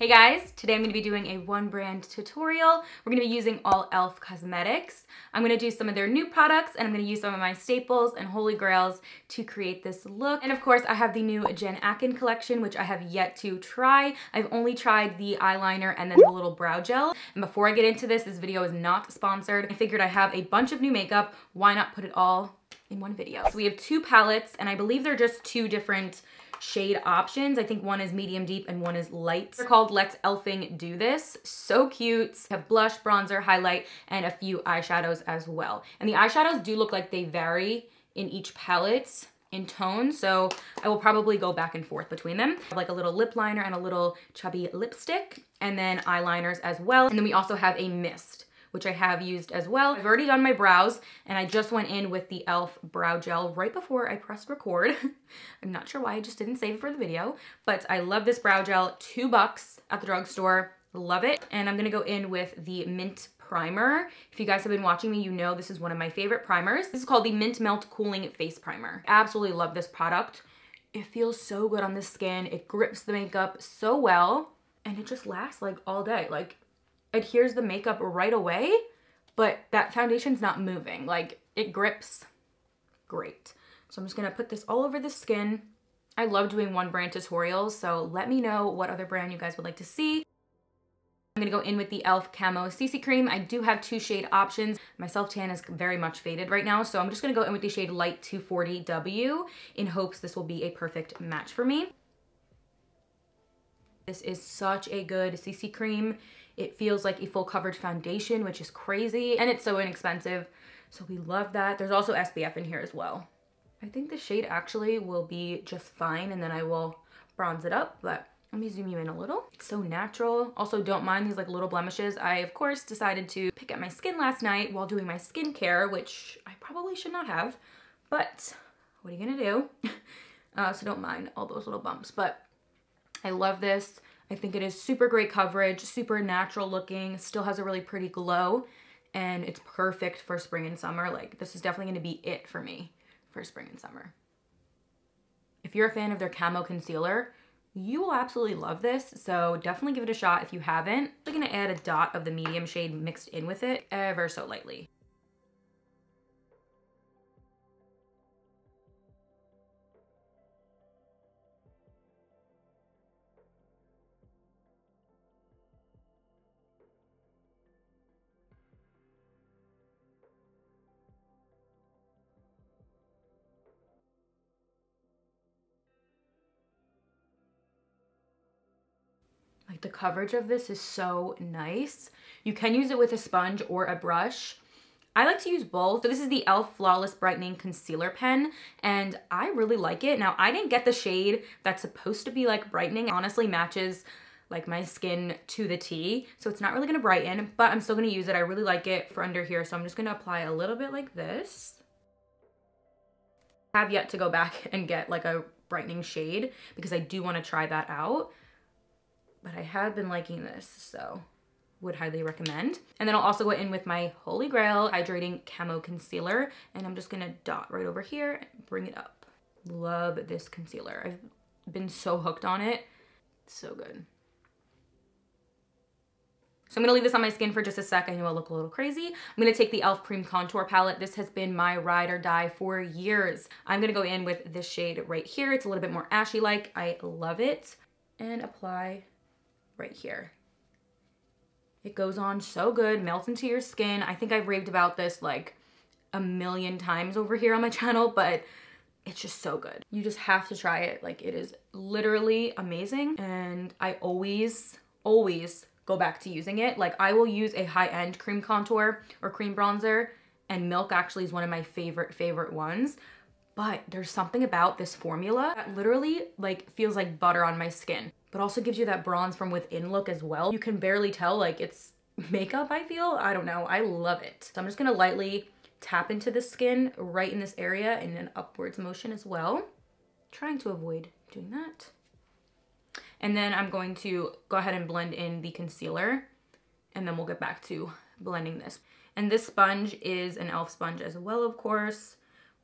Hey guys, today I'm going to be doing a one brand tutorial. We're going to be using all ELF cosmetics. I'm going to do some of their new products and I'm going to use some of my staples and holy grails to create this look. And of course I have the new Jen Atkin collection, which I have yet to try. I've only tried the eyeliner and then the little brow gel. And before I get into this, this video is not sponsored. I figured I have a bunch of new makeup. Why not put it all in one video? So we have two palettes and I believe they're just two different shade options. I think one is medium deep and one is light. They're called Let's Elfing Do This. So cute. I have blush, bronzer, highlight, and a few eyeshadows as well. And the eyeshadows do look like they vary in each palette in tone, so I will probably go back and forth between them. I have like a little lip liner and a little chubby lipstick, and then eyeliners as well. And then we also have a mist, which I have used as well. I've already done my brows and I just went in with the ELF brow gel right before I pressed record. I'm not sure why, I just didn't save it for the video, but I love this brow gel, $2 at the drugstore, love it. And I'm gonna go in with the Mint Primer. If you guys have been watching me, you know this is one of my favorite primers. This is called the Mint Melt Cooling Face Primer. Absolutely love this product. It feels so good on the skin. It grips the makeup so well and it just lasts like all day. Like, adheres the makeup right away, but that foundation's not moving. Like, it grips great. So I'm just gonna put this all over the skin. I love doing one brand tutorials, so let me know what other brand you guys would like to see. I'm gonna go in with the ELF Camo CC Cream. I do have two shade options. My self-tan is very much faded right now, so I'm just gonna go in with the shade Light 240W in hopes this will be a perfect match for me. This is such a good CC cream. It feels like a full coverage foundation, which is crazy. And it's so inexpensive, so we love that. There's also SPF in here as well. I think the shade actually will be just fine, and then I will bronze it up, but let me zoom you in a little. It's so natural. Also, don't mind these like little blemishes. I, of course, decided to pick up my skin last night while doing my skincare, which I probably should not have, but what are you gonna do? So don't mind all those little bumps, but I love this. I think it is super great coverage, super natural looking, still has a really pretty glow, and it's perfect for spring and summer. Like, this is definitely gonna be it for me for spring and summer. If you're a fan of their camo concealer, you will absolutely love this, so definitely give it a shot if you haven't. I'm gonna add a dot of the medium shade mixed in with it ever so lightly. Like, the coverage of this is so nice. You can use it with a sponge or a brush. I like to use both. So this is the ELF Flawless Brightening Concealer Pen, and I really like it. Now, I didn't get the shade that's supposed to be like brightening. It honestly matches like my skin to the T, so it's not really gonna brighten, but I'm still gonna use it. I really like it for under here, so I'm just gonna apply a little bit like this. I have yet to go back and get like a brightening shade because I do wanna try that out. But I have been liking this, so would highly recommend. And then I'll also go in with my Holy Grail Hydrating Camo Concealer, and I'm just gonna dot right over here and bring it up. Love this concealer. I've been so hooked on it. It's so good. So I'm gonna leave this on my skin for just a sec. I know I look a little crazy. I'm gonna take the ELF Cream Contour Palette. This has been my ride or die for years. I'm gonna go in with this shade right here. It's a little bit more ashy-like. I love it. And apply right here. It goes on so good, melts into your skin. I think I've raved about this like a million times over here on my channel, but it's just so good. You just have to try it. Like, it is literally amazing. And I always go back to using it. Like, I will use a high-end cream contour or cream bronzer, and Milk actually is one of my favorite ones. But there's something about this formula that literally like feels like butter on my skin, but also gives you that bronze from within look as well. You can barely tell like it's makeup, I feel. I don't know, I love it. So I'm just gonna lightly tap into the skin right in this area in an upwards motion as well. Trying to avoid doing that. And then I'm going to go ahead and blend in the concealer, and then we'll get back to blending this. And this sponge is an ELF sponge as well, of course.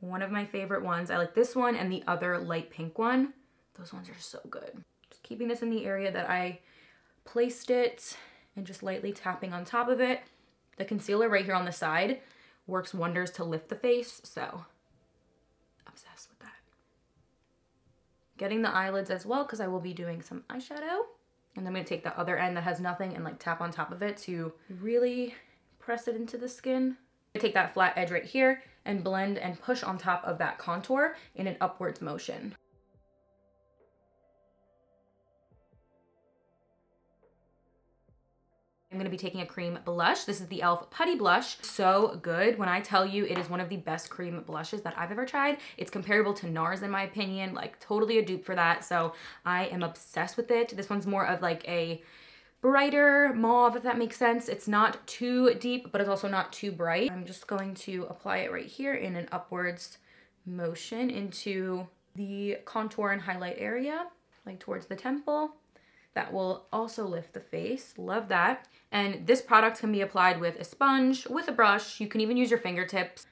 One of my favorite ones. I like this one and the other light pink one. Those ones are so good. Just keeping this in the area that I placed it and just lightly tapping on top of it. The concealer right here on the side works wonders to lift the face, so obsessed with that. Getting the eyelids as well, because I will be doing some eyeshadow. And I'm going to take the other end that has nothing and like tap on top of it to really press it into the skin. I take that flat edge right here and blend and push on top of that contour in an upwards motion. I'm going to be taking a cream blush. This is the e.l.f. Putty Blush. So good. When I tell you it is one of the best cream blushes that I've ever tried, it's comparable to NARS in my opinion, like totally a dupe for that. So I am obsessed with it. This one's more of like a brighter mauve, if that makes sense. It's not too deep, but it's also not too bright. I'm just going to apply it right here in an upwards motion into the contour and highlight area, like towards the temple. That will also lift the face. Love that. And this product can be applied with a sponge, with a brush. You can even use your fingertips.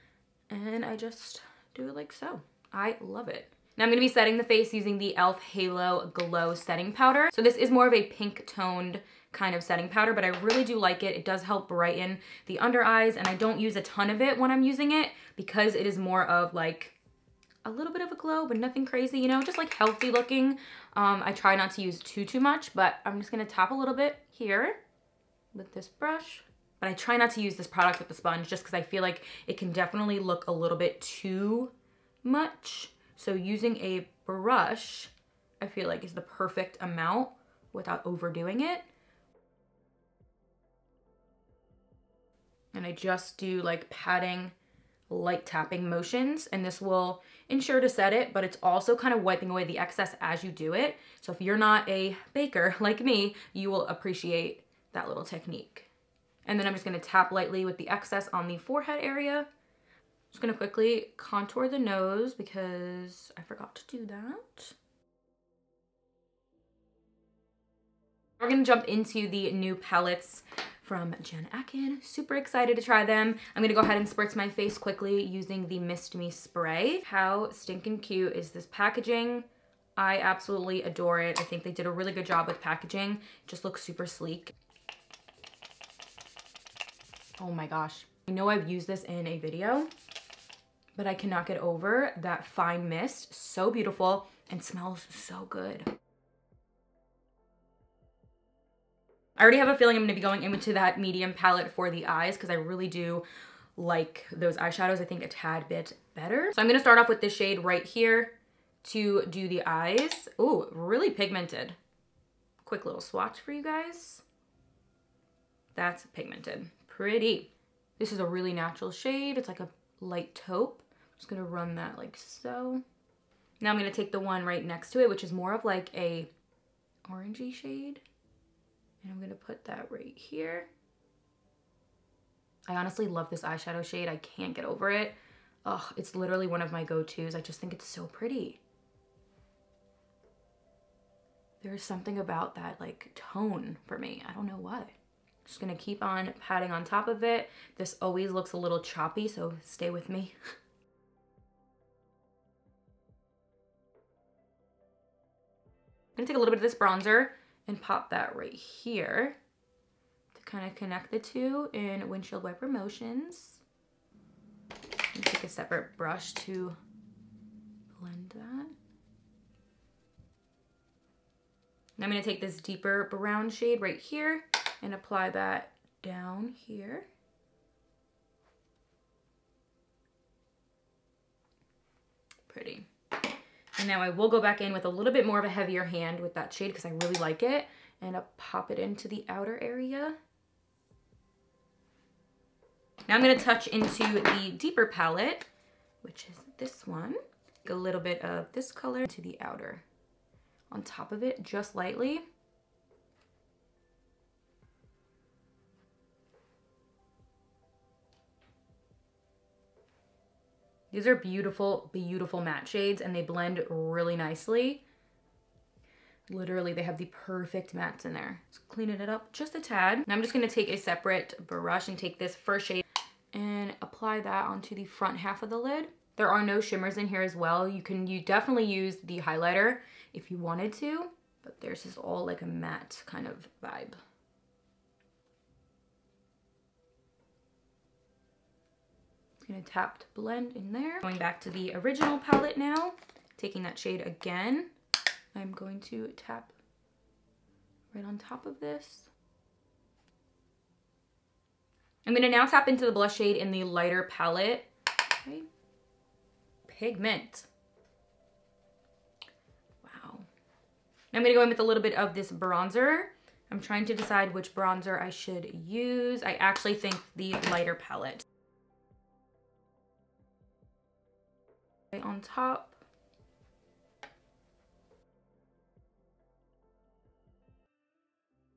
And I just do it like so. I love it. Now I'm going to be setting the face using the e.l.f. Halo Glow Setting Powder. So this is more of a pink toned kind of setting powder, but I really do like it. It does help brighten the under eyes, and I don't use a ton of it when I'm using it because it is more of like a little bit of a glow, but nothing crazy, you know, just like healthy looking. I try not to use too much, but I'm just gonna tap a little bit here with this brush. But I try not to use this product with the sponge just because I feel like it can definitely look a little bit too much. So using a brush, I feel like is the perfect amount without overdoing it. And I just do like patting, light tapping motions, and this will ensure to set it, but it's also kind of wiping away the excess as you do it. So if you're not a baker like me, you will appreciate that little technique. And then I'm just going to tap lightly with the excess on the forehead area. Just going to quickly contour the nose because I forgot to do that. We're going to jump into the new palettes from Jen Atkin. Super excited to try them. I'm gonna go ahead and spritz my face quickly using the Mist Me spray. How stinking cute is this packaging? I absolutely adore it. I think they did a really good job with packaging. It just looks super sleek. Oh my gosh. I know I've used this in a video, but I cannot get over that fine mist. So beautiful and smells so good. I already have a feeling I'm going to be going into that medium palette for the eyes because I really do like those eyeshadows, I think, a tad bit better. So I'm going to start off with this shade right here to do the eyes. Ooh, really pigmented. Quick little swatch for you guys. That's pigmented. Pretty. This is a really natural shade. It's like a light taupe. I'm just going to run that like so. Now I'm going to take the one right next to it, which is more of like a orangey shade. And I'm gonna put that right here. I honestly love this eyeshadow shade. I can't get over it. Oh, it's literally one of my go-tos. I just think it's so pretty. There's something about that like tone for me. I don't know what. Just gonna keep on patting on top of it. This always looks a little choppy, so stay with me. I'm gonna take a little bit of this bronzer and pop that right here to kind of connect the two in windshield wiper motions. And take a separate brush to blend that. And I'm going to take this deeper brown shade right here and apply that down here. Pretty. And now I will go back in with a little bit more of a heavier hand with that shade because I really like it. And I'll pop it into the outer area. Now I'm going to touch into the deeper palette, which is this one. Take a little bit of this color to the outer on top of it just lightly. These are beautiful, beautiful matte shades, and they blend really nicely. Literally, they have the perfect mattes in there. So cleaning it up just a tad. Now I'm just going to take a separate brush and take this first shade and apply that onto the front half of the lid. There are no shimmers in here as well. You definitely use the highlighter if you wanted to. But theirs is all like a matte kind of vibe. Gonna tap to blend in there. Going back to the original palette now, taking that shade again, I'm going to tap right on top of this. I'm gonna now tap into the blush shade in the lighter palette, okay. Pigment. Wow. Now I'm gonna go in with a little bit of this bronzer. I'm trying to decide which bronzer I should use. I actually think the lighter palette. Right on top.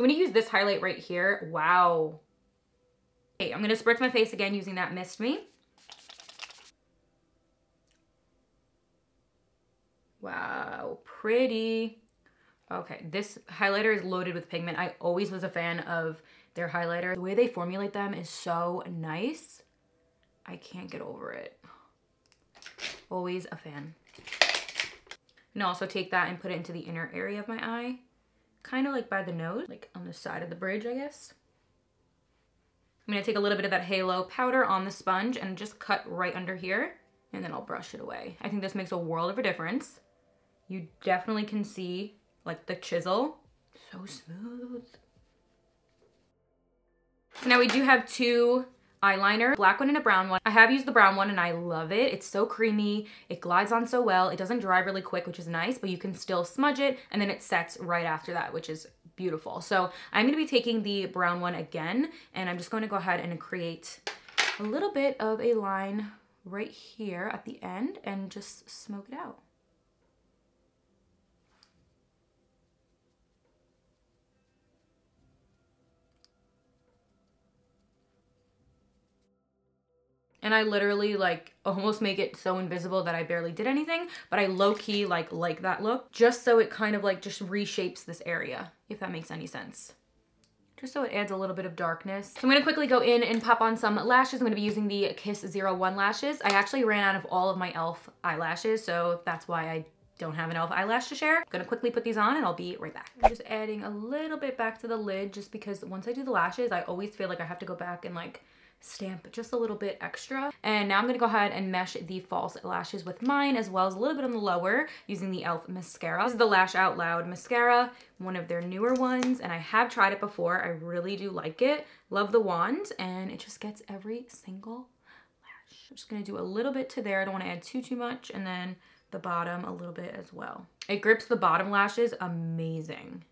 I'm gonna use this highlight right here. Wow. Okay, I'm gonna spritz my face again using that Missed Me. Wow, pretty. Okay, this highlighter is loaded with pigment. I always was a fan of their highlighter. The way they formulate them is so nice. I can't get over it. Always a fan. And also take that and put it into the inner area of my eye. Kind of like by the nose, like on the side of the bridge, I guess. I'm gonna take a little bit of that halo powder on the sponge and just cut right under here, and then I'll brush it away. I think this makes a world of a difference. You definitely can see like the chisel. So smooth. Now we do have two eyeliner, black one and a brown one. I have used the brown one and I love it. It's so creamy. It glides on so well. It doesn't dry really quick, which is nice, but you can still smudge it and then it sets right after that, which is beautiful. So I'm gonna be taking the brown one again, and I'm just gonna go ahead and create a little bit of a line right here at the end and just smoke it out. And I literally like almost make it so invisible that I barely did anything, but I low-key like that look, just so it kind of like just reshapes this area, if that makes any sense. Just so it adds a little bit of darkness. So I'm gonna quickly go in and pop on some lashes. I'm gonna be using the Kiss 01 lashes. I actually ran out of all of my ELF eyelashes, so that's why I don't have an ELF eyelash to share. I'm gonna quickly put these on and I'll be right back. I'm just adding a little bit back to the lid, just because once I do the lashes, I always feel like I have to go back and like stamp just a little bit extra. And now I'm gonna go ahead and mesh the false lashes with mine, as well as a little bit on the lower, using the ELF mascara. This is the Lash Out Loud mascara, one of their newer ones, and I have tried it before. I really do like it. Love the wand, and it just gets every single lash. I'm just gonna do a little bit to there. I don't want to add too much, and then the bottom a little bit as well. It grips the bottom lashes amazing.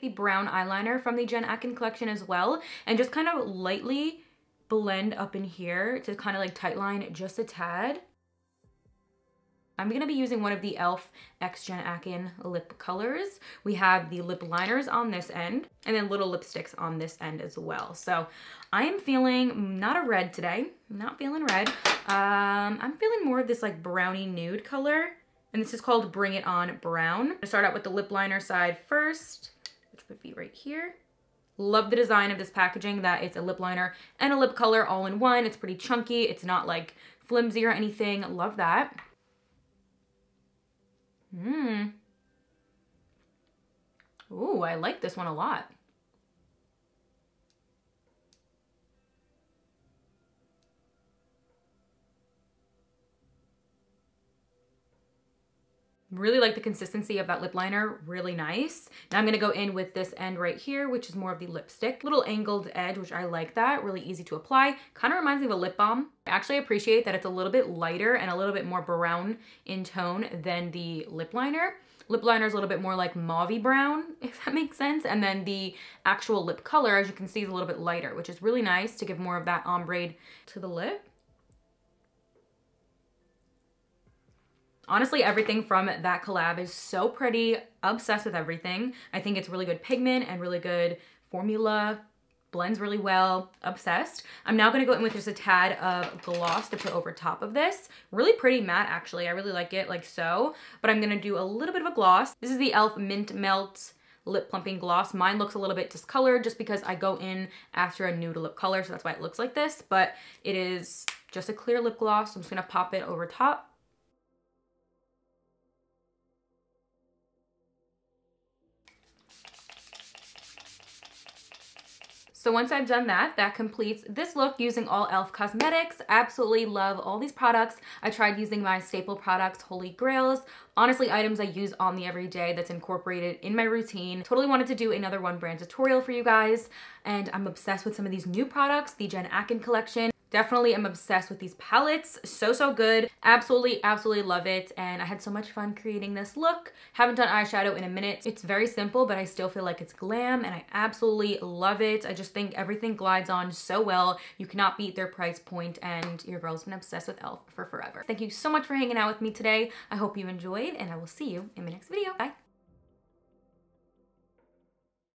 The brown eyeliner from the Jen Atkin collection as well, and just kind of lightly blend up in here to kind of like tightline it just a tad. I'm gonna be using one of the ELF X Jen Atkin lip colors. We have the lip liners on this end and then little lipsticks on this end as well. So I am feeling not a red today, not feeling red. I'm feeling more of this like browny nude color, and this is called Bring It On Brown. I'm gonna start out with the lip liner side first, which would be right here. Love the design of this packaging, that it's a lip liner and a lip color all in one. It's pretty chunky. It's not like flimsy or anything. Love that. Ooh, I like this one a lot. Really like the consistency of that lip liner, really nice. Now I'm gonna go in with this end right here, which is more of the lipstick. Little angled edge, which I like that, really easy to apply. Kind of reminds me of a lip balm. I actually appreciate that it's a little bit lighter and a little bit more brown in tone than the lip liner. Lip liner is a little bit more like mauve-y brown, if that makes sense. And then the actual lip color, as you can see, is a little bit lighter, which is really nice to give more of that ombre to the lip. Honestly, everything from that collab is so pretty. Obsessed with everything. I think it's really good pigment and really good formula. Blends really well. Obsessed. I'm now gonna go in with just a tad of gloss to put over top of this. Really pretty matte, actually. I really like it, like so. But I'm gonna do a little bit of a gloss. This is the ELF Mint Melt lip plumping gloss. Mine looks a little bit discolored just because I go in after a nude lip color, so that's why it looks like this, but it is just a clear lip gloss. I'm just gonna pop it over top. So once I've done that, that completes this look using all ELF cosmetics. Absolutely love all these products. I tried using my staple products, holy grails, honestly items I use on the everyday that's incorporated in my routine. Totally wanted to do another one brand tutorial for you guys. And I'm obsessed with some of these new products, the Jen Atkin collection. Definitely am obsessed with these palettes. So good. Absolutely love it. And I had so much fun creating this look. Haven't done eyeshadow in a minute. It's very simple, but I still feel like it's glam and I absolutely love it. I just think everything glides on so well. You cannot beat their price point, and your girl's been obsessed with ELF for forever. Thank you so much for hanging out with me today. I hope you enjoyed, and I will see you in my next video. Bye.